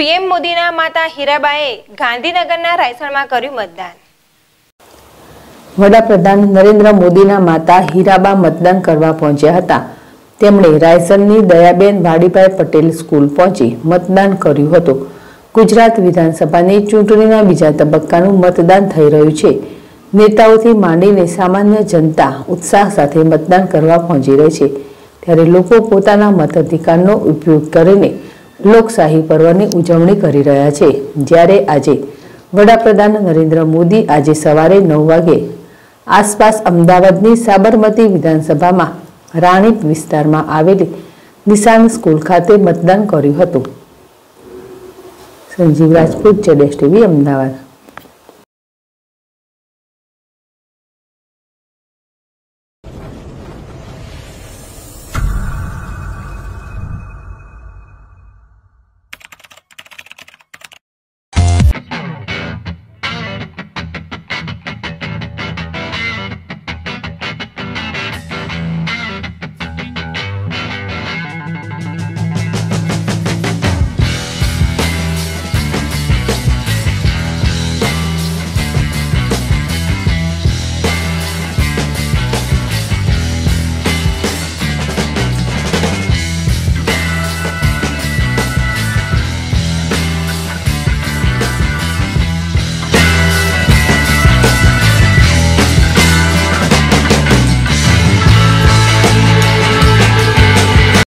PM મોદીના માતા હીરાબાએ ગાંધીનગરના રાયસણમાં કર્યું મતદાન. વડાપ્રધાન નરેન્દ્ર મોદીના માતા હીરાબા મતદાન કરવા પહોંચ્યા હતા. તેમણે રાયસણની દયાબેન વાડીભાઈ પટેલ સ્કૂલ પહોંચી મતદાન કર્યું હતું. ગુજરાત વિધાનસભાની ચૂંટણીના બીજા તબક્કાનું મતદાન થઈ રહ્યું છે. નેતાઓથી માંડીને સામાન્ય જનતા ઉત્સાહ સાથે મતદાન કરવા પહોંચી રહી છે, ત્યારે લોકો પોતાના મતાધિકારનો ઉપયોગ કરીને લોકશાહી પર્વની ઉજવણી કરી રહ્યા છે. જ્યારે આજે વડાપ્રધાન નરેન્દ્ર મોદી આજે સવારે 9 વાગે આસપાસ અમદાવાદની સાબરમતી વિધાનસભામાં રાણીપ વિસ્તારમાં આવેલી નિશાન સ્કૂલ ખાતે મતદાન કર્યું હતું. Sanjeev Rajput, JDS TV, Ahmedabad.